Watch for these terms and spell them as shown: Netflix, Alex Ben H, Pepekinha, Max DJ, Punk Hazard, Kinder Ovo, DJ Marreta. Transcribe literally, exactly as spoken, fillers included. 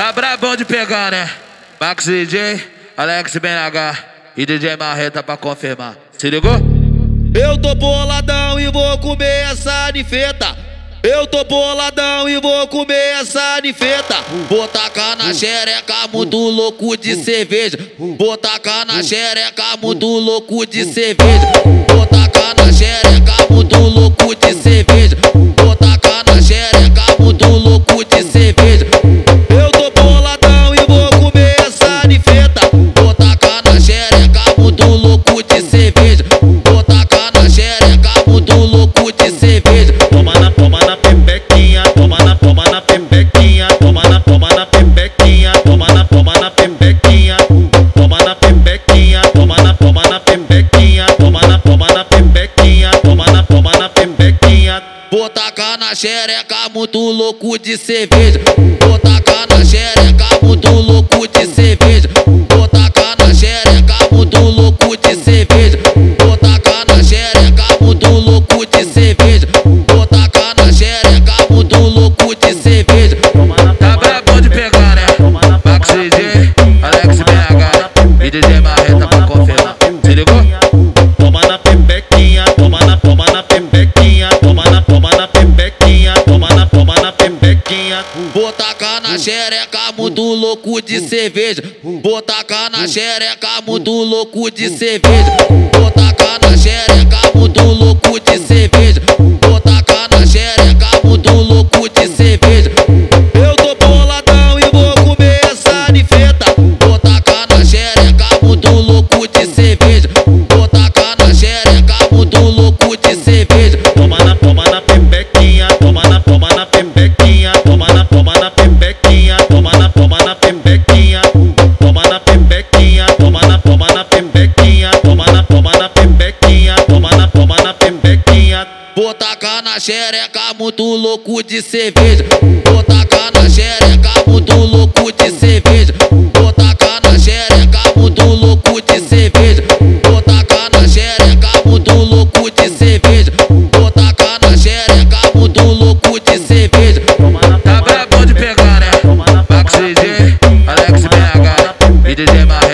Tá brabão de pegar, né? Max D J, Alex Ben H e D J Marreta pra confirmar. Se ligou? Eu tô boladão e vou comer essa nifeta. Eu tô boladão e vou comer essa nifeta. Vou tacar na xereca, muito louco de cerveja. Vou tacar na xereca, muito louco de cerveja. Vou tacar na xereca, muito louco de cerveja. Vou tacar na xereca, muito louco de cerveja. Eu tô boladão e vou comer essa nifeta. Vou tacar na xereca, muito louco de cerveja. Vou tacar na xereca, muito louco de cerveja. Toma na toma na pepequinha, toma na toma na pepequinha, toma na toma na pepequinha, toma na toma na pepequinha, toma na pepequinha, toma na toma na pepequinha, toma na toma na pepequinha, toma na toma na pepequinha. Vou tacar na xereca, muito louco de cerveja. Vou tacar na xereca, muito louco de cerveja. Vou tacar na xereca, muito louco de cerveja. Vou tacar na xereca, muito louco de cerveja. Tá brabão de pegar, né? Max D J, Alex B H e D J Marreta pra confirmar. Se ligou? Toma na pepequinha, toma na toma na pepequinha, toma na toma na pepequinha, toma na toma na pepequinha. Vou tacar na xereca, muito louco de cerveja. Vou tacar na xereca, muito louco de cerveja. Vou tacar na xereca, muito louco de cerveja. Vou tacar na xereca, muito louco de cerveja. Vou tacar na xereca, muito louco de cerveja. Vou tacar na xereca, muito louco de cerveja. Vou tacar na xereca, muito louco de cerveja. Vou tacar na xereca, muito louco de cerveja. Vou tacar na xereca, muito louco de cerveja. Tá brabão de pegar, né? Max D J, Alex B H e D J Marreta.